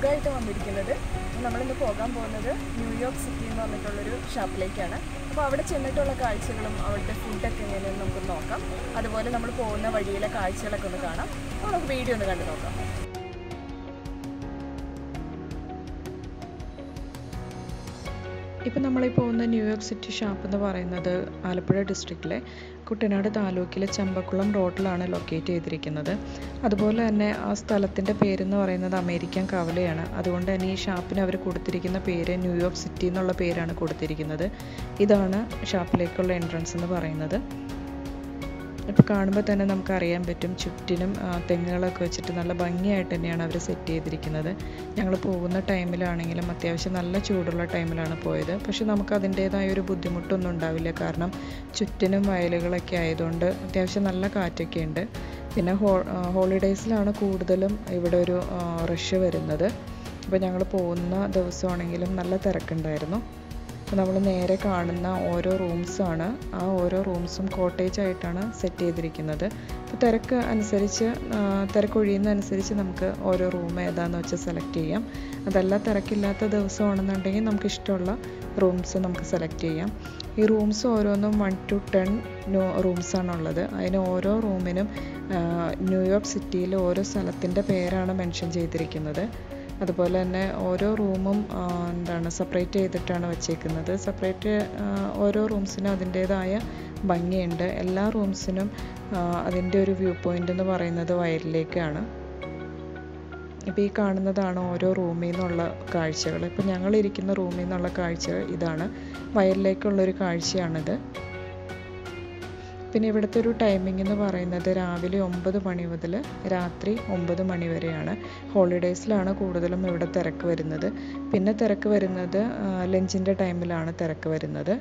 വ്ളോഗായിട്ട് വന്നിരിക്കുന്നത്. നമ്മളിന്ന് പോകാൻ പോകുന്നത് ന്യൂയോർക്ക് സിറ്റി എന്ന് പറഞ്ഞിട്ടുള്ളൊരു ഷാപ്പിലേക്കാണ്. അപ്പോൾ അവിടെ ചെന്നിട്ടുള്ള കാഴ്ചകളും അവിടുത്തെ ഫുഡൊക്കെ എങ്ങനെയെന്ന് നമുക്ക് നോക്കാം. അതുപോലെ നമ്മൾ പോകുന്ന വഴിയിലെ കാഴ്ചകളൊക്കെ ഒന്ന് കാണാം. അപ്പോൾ നമുക്ക് വീഡിയോ ഒന്ന് കണ്ടു നോക്കാം. ഇപ്പോൾ നമ്മളീ പോകുന്ന ന്യൂയോർക്ക് സിറ്റി ഷാപ്പ് എന്ന് പറയുന്നത് ആലപ്പുഴ ഡിസ്ട്രിക്റ്റിലെ കുട്ടനാട് താലൂക്കിലെ ചമ്പക്കുളം റോഡിലാണ് ലൊക്കേറ്റ് ചെയ്തിരിക്കുന്നത്. അതുപോലെ തന്നെ ആ സ്ഥലത്തിൻ്റെ പേരെന്ന് പറയുന്നത് അമേരിക്കൻ കവലയാണ്. അതുകൊണ്ട് തന്നെ ഈ ഷാപ്പിന് അവർ കൊടുത്തിരിക്കുന്ന പേര് ന്യൂയോർക്ക് സിറ്റി എന്നുള്ള പേരാണ് കൊടുത്തിരിക്കുന്നത്. ഇതാണ് ഷാപ്പിലേക്കുള്ള എൻട്രൻസ് എന്ന് പറയുന്നത്. ഇപ്പോൾ കാണുമ്പോൾ തന്നെ നമുക്കറിയാൻ പറ്റും ചുറ്റിനും തെങ്ങുകളൊക്കെ വെച്ചിട്ട് നല്ല ഭംഗിയായിട്ട് തന്നെയാണ് അവർ സെറ്റ് ചെയ്തിരിക്കുന്നത്. ഞങ്ങൾ പോകുന്ന ടൈമിലാണെങ്കിലും അത്യാവശ്യം നല്ല ചൂടുള്ള ടൈമിലാണ് പോയത്. പക്ഷെ നമുക്ക് അതിൻ്റേതായ ഒരു ബുദ്ധിമുട്ടൊന്നും ഉണ്ടാവില്ല, കാരണം ചുറ്റിനും വയലുകളൊക്കെ ആയതുകൊണ്ട് അത്യാവശ്യം നല്ല കാറ്റൊക്കെ ഉണ്ട്. പിന്നെ ഹോളിഡേയ്സിലാണ് കൂടുതലും ഇവിടെ ഒരു റഷ് വരുന്നത്. അപ്പോൾ ഞങ്ങൾ പോകുന്ന ദിവസമാണെങ്കിലും നല്ല തിരക്കുണ്ടായിരുന്നു. നമ്മൾ നേരെ കാണുന്ന ഓരോ റൂംസാണ്. ആ ഓരോ റൂംസും കോട്ടേജായിട്ടാണ് സെറ്റ് ചെയ്തിരിക്കുന്നത്. അപ്പോൾ തിരക്കൊഴിയുന്നതനുസരിച്ച് നമുക്ക് ഓരോ റൂം ഏതാണെന്ന് വെച്ചാൽ സെലക്ട് ചെയ്യാം. അതല്ല, തിരക്കില്ലാത്ത ദിവസമാണെന്നുണ്ടെങ്കിൽ നമുക്ക് ഇഷ്ടമുള്ള റൂംസ് നമുക്ക് സെലക്ട് ചെയ്യാം. ഈ റൂംസ് ഓരോന്നും 1 to 10 റൂംസാണുള്ളത്. അതിന് ഓരോ റൂമിനും ന്യൂയോർക്ക് സിറ്റിയിൽ ഓരോ സ്ഥലത്തിൻ്റെ പേരാണ് മെൻഷൻ ചെയ്തിരിക്കുന്നത്. അതുപോലെ തന്നെ ഓരോ റൂമും സെപ്പറേറ്റ് ചെയ്തിട്ടാണ് വച്ചേക്കുന്നത്. സെപ്പറേറ്റ് ഓരോ റൂംസിനും അതിൻ്റേതായ ഭംഗിയുണ്ട്. എല്ലാ റൂംസിനും അതിൻ്റെ ഒരു വ്യൂ പോയിൻ്റ് എന്ന് പറയുന്നത് വയലിലേക്കാണ്. ഇപ്പോൾ ഈ കാണുന്നതാണ് ഓരോ റൂമിൽ നിന്നുള്ള കാഴ്ചകൾ. ഇപ്പോൾ ഞങ്ങളിരിക്കുന്ന റൂമിൽ നിന്നുള്ള കാഴ്ച ഇതാണ്, വയലിലേക്കുള്ളൊരു കാഴ്ചയാണിത്. പിന്നെ ഇവിടുത്തെ ഒരു ടൈമിംഗ് എന്ന് പറയുന്നത് രാവിലെ 9 മണി മുതൽ രാത്രി 9 മണി വരെയാണ്. ഹോളിഡേയ്സിലാണ് കൂടുതലും ഇവിടെ തിരക്ക് വരുന്നത്. പിന്നെ തിരക്ക് വരുന്നത് ലഞ്ചിൻ്റെ ടൈമിലാണ് തിരക്ക് വരുന്നത്.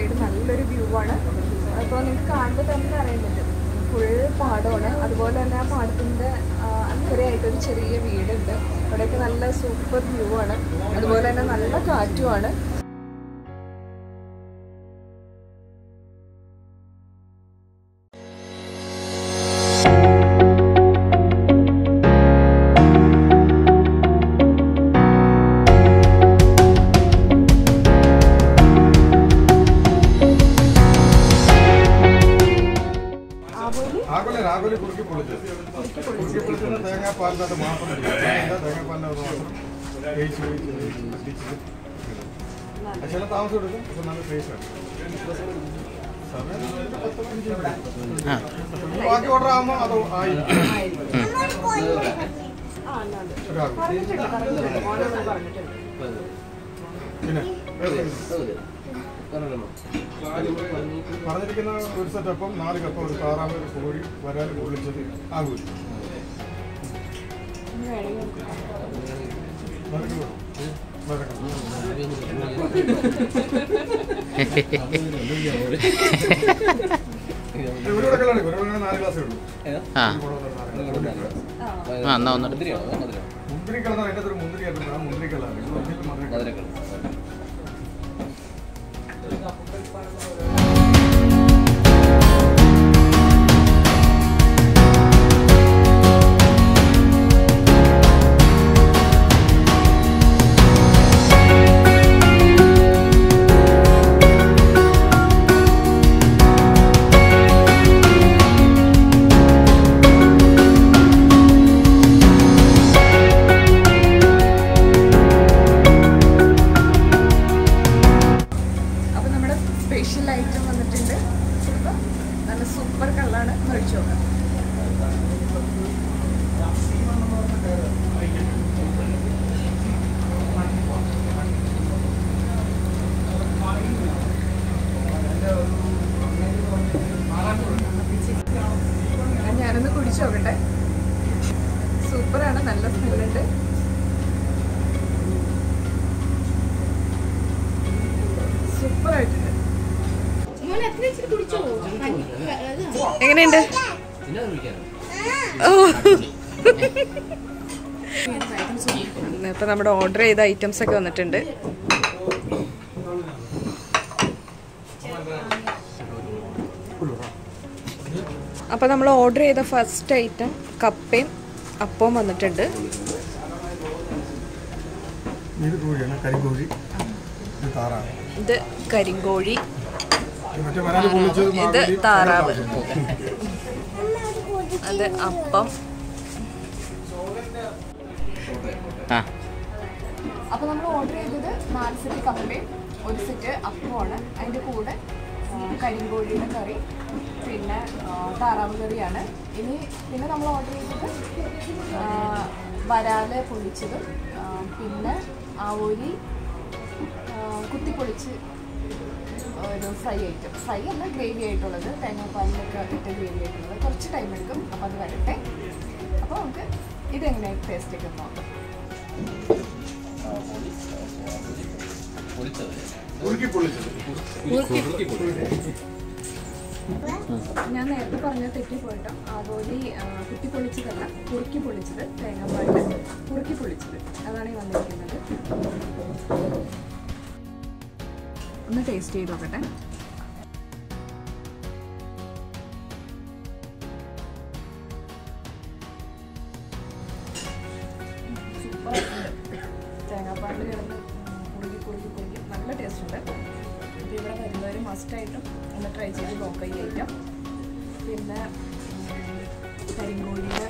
side view ആണ് അപ്പോൾ നിങ്ങൾക്ക് കാണുമ്പോൾ തന്നെ അറിയുന്നുണ്ട് ഫുൾ പാടമാണ് അതുപോലെ തന്നെ ആ പാടത്തിന്റെ അക്കരയായിട്ട് ഒരു ചെറിയ വീടുണ്ട് അവിടെയൊക്കെ നല്ല സൂപ്പർ വ്യൂ ആണ് അതുപോലെ തന്നെ നല്ല കാറ്റുമാണ് ഇപ്പൊ നമ്മുടെ ഓർഡർ ചെയ്ത ഐറ്റംസ് ഒക്കെ വന്നിട്ടുണ്ട് അപ്പൊ നമ്മൾ ഓർഡർ ചെയ്ത ഫസ്റ്റ് ഐറ്റം കപ്പയും അപ്പവും വന്നിട്ടുണ്ട് ഇത് കരിങ്കോഴി ഇത് താറാവ് അത് അപ്പം അപ്പൊ നമ്മൾ ഓർഡർ ചെയ്തത് 4 സെറ്റ് കപ്പയും 1 സെറ്റ് അപ്പമാണ് അതിന്റെ കൂടെ കരിങ്കോഴിയുടെ കറി പിന്നെ താറാവ് കറിയാണ് ഇനി പിന്നെ നമ്മൾ ഓർഡർ ചെയ്തത് വരാല് പൊളിച്ചതും പിന്നെ ആവോലി കുത്തിപ്പൊളിച്ച് ഒരു ഫ്രൈ അല്ല ഗ്രേവി ആയിട്ടുള്ളത് തേങ്ങാപ്പാലിലൊക്കെ ഇട്ട് ഗ്രേവി ആയിട്ടുള്ളത് കുറച്ച് ടൈം എടുക്കും അപ്പോൾ അത് വരട്ടെ അപ്പോൾ നമുക്ക് ഇതെങ്ങനെയാണ് ടേസ്റ്റ് ഒക്കെ നോക്കാം ഞാൻ നേരത്തെ പറഞ്ഞ തെറ്റിപ്പോയിട്ടോ ആവോലി കുത്തിപ്പൊളിച്ചതല്ല കുറുക്കി പൊളിച്ചത് തേങ്ങാപ്പാലിൽ കുറുക്കി പൊളിച്ചത് അതാണ് ഈ വന്നിരിക്കുന്നത് ഒന്ന് ടേസ്റ്റ് ചെയ്ത് നോക്കട്ടെ തേങ്ങാപ്പാലിൽ കിടന്ന് കുറുകി കുറുകി കുറുകി നല്ല ടേസ്റ്റ് ഉണ്ട് അപ്പോൾ ഇവിടെ വരുന്നവർ മസ്റ്റായിട്ടും ഒന്ന് ട്രൈ ചെയ്ത് നോക്കുക ഈ ഐറ്റം പിന്നെ കരിങ്കോഴിയുടെ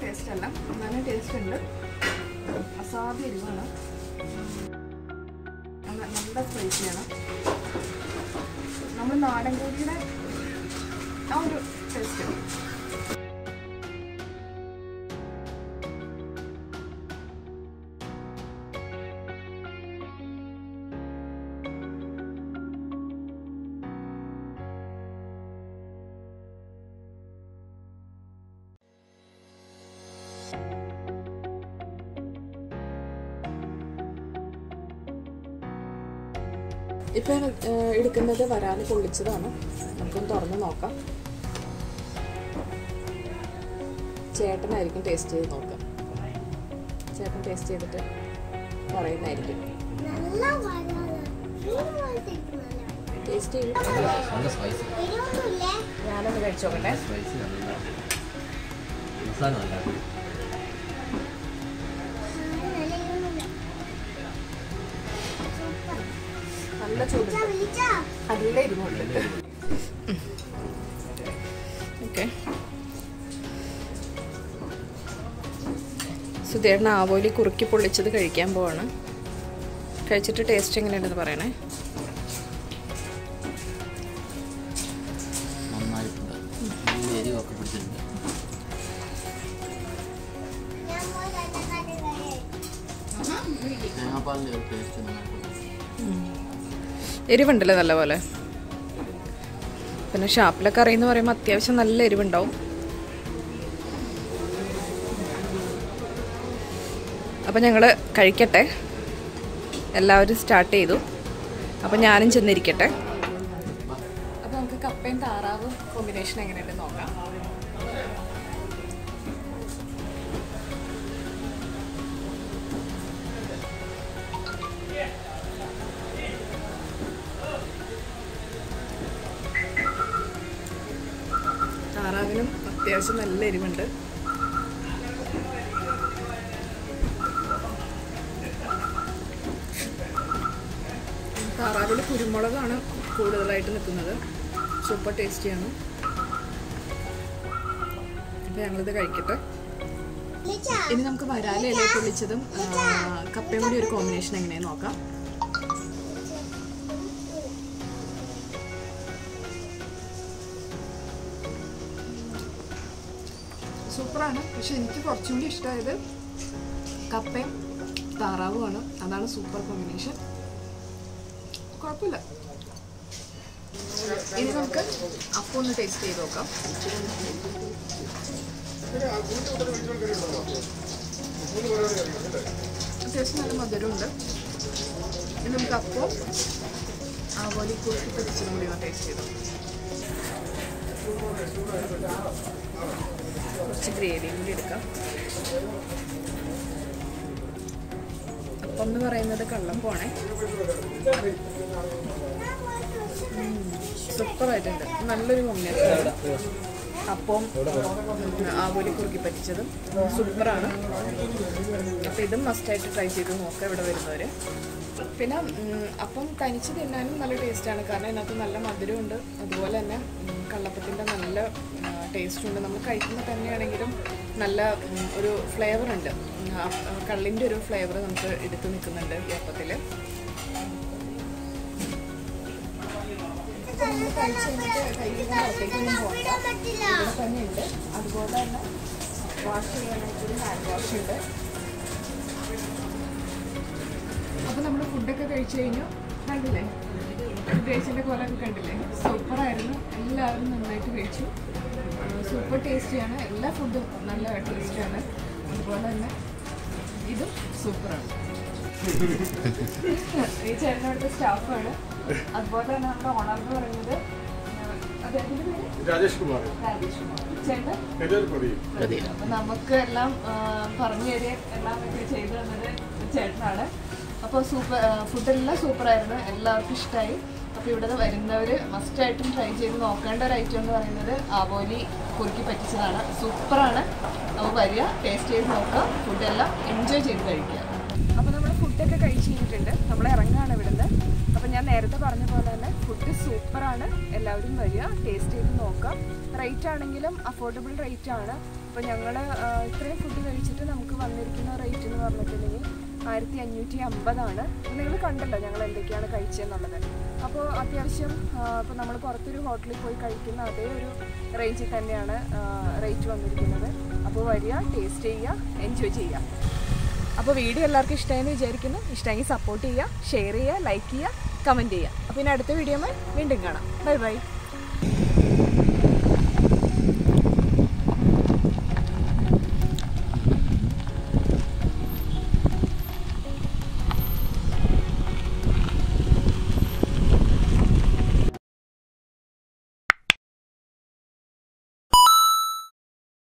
ടേസ്റ്റ് അല്ല നല്ല ടേസ്റ്റ് ഉണ്ട് അസാധ്യ എരിവാണ് നല്ല സ്പൈസിയാണ് നമ്മൾ നാടൻ കോഴിയുടെ ആ ഒരു taste I Okay. So there now we will cook it for each other. Curry can burn. Curry chit tasting in another one. Erivandala is very good. Then Champakulam curry is very much taste very good. Now we will start it. Now we will start it. Now we will combination there's a lady window. I will put him on put the light in another. Super tasty. Super, I a super combination. Gravy, we did a cup. Upon the rain of the column bonnet. Super, I did not very long. Upon our body cookie pet each other. Superana. Pay the mustard to try to walk over the Pinam upon Kanichi, the animal taste and a carne, and nothing alla mother under the wall and Kalapatinda taste under the Makaitana and get Nala flavour under Kalinda flavour under Editunikum under Yapatilla. I'll go there now. Washing and hand washing there. Food decoration, handling. Days in the color candle. Super iron, love and night to reach you. Super tasty and love food. Nala taste channel. Either super. Each and the staff order. A bottle and a honorable another. Rajesh Kumar. Rajesh Kumar. Food and super iron and love fish tie. A few other mustard and try to Okanda item or another Avoli, Kurki Patisana, Superana, Avaria, tasty mocha, food and enjoy Jingle. Upon the food take a kitchen tender, Tamaranga and Vidana, upon an air the Parnapolana, food is superana, allowed in Maria, tasty mocha, right anangulum, affordable right chana, Pananga, three food in the Richard and Uncle American or right in the Varnatini. $150 നിങ്ങൾ കണ്ടല്ലോ ഞങ്ങൾ എന്തൊക്കെയാണ് കഴിച്ചതെന്നുള്ളത് അപ്പോൾ അത്യാവശ്യം അപ്പോൾ നമ്മൾ പുറത്തൊരു ഹോട്ടലിൽ പോയി കഴിക്കുന്ന അതേ ഒരു റേഞ്ചിൽ തന്നെയാണ് റേറ്റ് വന്നിരിക്കുന്നത് അപ്പോൾ വരിക ടേസ്റ്റ് ചെയ്യുക എൻജോയ് ചെയ്യുക അപ്പോൾ വീഡിയോ എല്ലാവർക്കും ഇഷ്ടമായെന്ന് വിചാരിക്കുന്നു ഇഷ്ടമെങ്കിൽ സപ്പോർട്ട് ചെയ്യുക ഷെയർ ചെയ്യുക ലൈക്ക് ചെയ്യുക കമന്റ് ചെയ്യുക അപ്പോൾ ഇനി അടുത്ത വീഡിയോയിൽ വീണ്ടും കാണാം ബൈ ബൈ